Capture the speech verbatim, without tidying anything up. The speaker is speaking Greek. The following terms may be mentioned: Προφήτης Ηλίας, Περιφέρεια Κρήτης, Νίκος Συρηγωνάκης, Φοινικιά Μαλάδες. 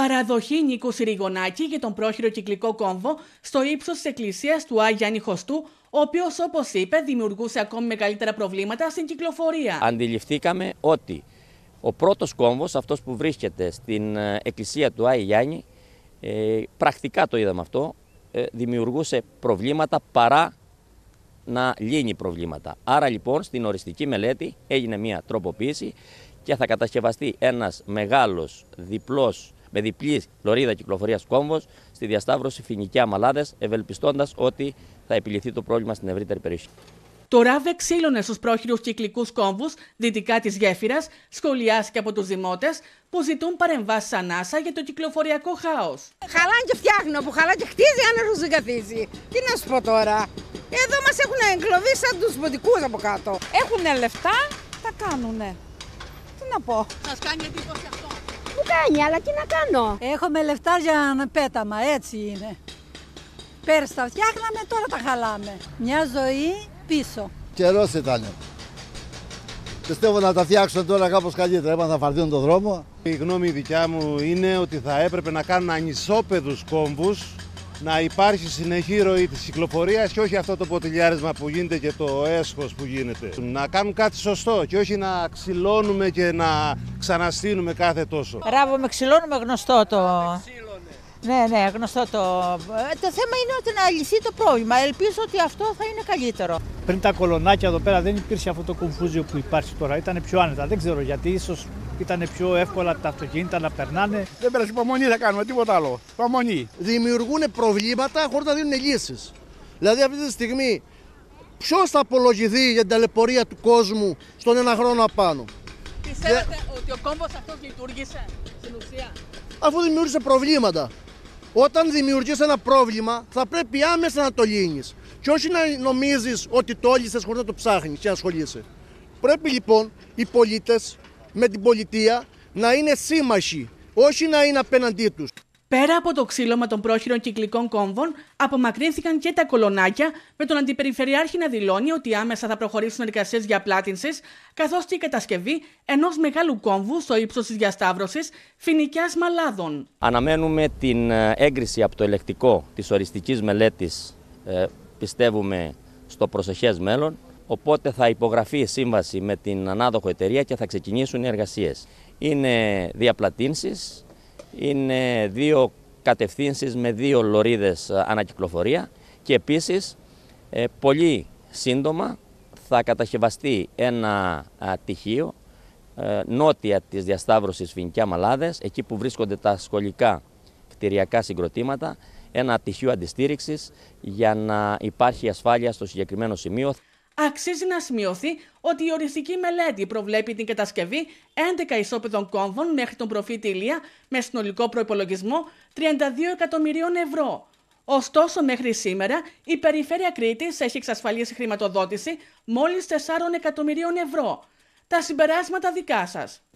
παραδοχή Νίκου Συρηγωνάκη για τον πρόχειρο κυκλικό κόμβο στο ύψος της εκκλησίας του Αγιάννη Χωστού, ο οποίος, όπως είπε, δημιουργούσε ακόμη μεγαλύτερα προβλήματα στην κυκλοφορία. Αντιληφθήκαμε ότι ο πρώτος κόμβος, αυτός που βρίσκεται στην εκκλησία του Άγιου Γιάννη, πρακτικά το είδαμε αυτό, δημιουργούσε προβλήματα παρά να λύνει προβλήματα. Άρα λοιπόν στην οριστική μελέτη έγινε μια τροποποίηση και θα κατασκευαστεί ένας μεγάλος διπλός, με διπλή λωρίδα κυκλοφορίας κόμβος στη διασταύρωση Φοινικιά Μαλάδες, ευελπιστώντας ότι θα επιληθεί το πρόβλημα στην ευρύτερη περιοχή. Το ΡΑΒ εξήλωνε στους πρόχειρους κυκλικούς κόμβους δυτικά της γέφυρας, σχολιάστηκε από τους δημότες που ζητούν παρεμβάσεις ανάσα για το κυκλοφοριακό χάος. Χαλάνε και φτιάχνω, που χαλάνε και χτίζει, αν έρθουν καθίσει. Τι να σου πω τώρα. Εδώ μας έχουν εγκλωβίσει σαν τους ποντικούς από κάτω. Έχουν λεφτά, τα κάνουνε. Τι να πω. Σας κάνει εντύπωση αυτό? Μου κάνει, αλλά τι να κάνω. Έχουμε λεφτά για να πέταμα, έτσι είναι. Πέρσι τα φτιάχναμε, τώρα τα χαλάμε. Μια ζωή πίσω. Καιρός ήταν. Πιστεύω να τα φτιάξουν τώρα κάπως καλύτερα, έπρεπε να φαρδίνουν τον δρόμο. Η γνώμη δικιά μου είναι ότι θα έπρεπε να κάνουν ανισόπεδους κόμβους, να υπάρχει συνεχή ροή της κυκλοφορίας και όχι αυτό το ποτηλιάρισμα που γίνεται και το έσχος που γίνεται. Να κάνουν κάτι σωστό και όχι να ξυλώνουμε και να ξαναστείνουμε κάθε τόσο. Μπράβο, με ξυλώνουμε, γνωστό το... Ναι, ναι, γνωστό το... Το θέμα είναι ότι να λυθεί το πρόβλημα. Ελπίζω ότι αυτό θα είναι καλύτερο. Πριν τα κολονάκια εδώ πέρα δεν υπήρχε αυτό το κουμφούζιο που υπάρχει τώρα. Ήταν πιο άνετα. Δεν ξέρω γιατί, ίσως ήταν πιο εύκολα τα αυτοκίνητα να περνάνε. Δεν πέρασε υπομονή, θα κάνουμε τίποτα άλλο. Υπομονή. Δημιουργούν προβλήματα χωρίς να δίνουν λύσεις. Δηλαδή, αυτή τη στιγμή, ποιος θα απολογηθεί για την ταλαιπωρία του κόσμου στον ένα χρόνο απάνω? Πιστεύετε και... ότι ο κόμβος αυτός λειτουργήσε στην ουσία? Αφού δημιούργησε προβλήματα. Όταν δημιουργείς ένα πρόβλημα, θα πρέπει άμεσα να το λύνεις. Και όχι να νομίζεις ότι το όλησες χωρίς να το ψάχνεις και να ασχολείσαι. Πρέπει λοιπόν οι πολίτες με την πολιτεία να είναι σύμμαχοι, όχι να είναι απέναντί τους. Πέρα από το ξύλωμα των πρόχειρων κυκλικών κόμβων, απομακρύνθηκαν και τα κολονάκια, με τον Αντιπεριφερειάρχη να δηλώνει ότι άμεσα θα προχωρήσουν εργασίες για πλάτυνσης, καθώς και η κατασκευή ενός μεγάλου κόμβου στο ύψος της διασταύρωσης Φοινικιάς Μαλάδων. Αναμένουμε την έγκριση από το ελεκτικό της οριστικής μελέτης, πιστεύουμε, στο προσεχές μέλλον. Οπότε θα υπογραφεί η σύμβαση με την ανάδοχο εταιρεία και θα ξεκινήσουν οι εργασίες. Είναι διαπλατύνσεις. Είναι δύο κατευθύνσεις με δύο λωρίδες ανακυκλοφορία και επίσης πολύ σύντομα θα κατασκευαστεί ένα τυχείο νότια της διασταύρωσης Φοινικιά Μαλάδες, εκεί που βρίσκονται τα σχολικά κτηριακά συγκροτήματα, ένα τυχείο αντιστήριξης για να υπάρχει ασφάλεια στο συγκεκριμένο σημείο. Αξίζει να σημειωθεί ότι η οριστική μελέτη προβλέπει την κατασκευή έντεκα ισόπεδων κόμβων μέχρι τον Προφήτη Ηλία με συνολικό προϋπολογισμό τριάντα δύο εκατομμυρίων ευρώ. Ωστόσο, μέχρι σήμερα η Περιφέρεια Κρήτης έχει εξασφαλίσει χρηματοδότηση μόλις τεσσάρων εκατομμυρίων ευρώ. Τα συμπεράσματα δικά σας.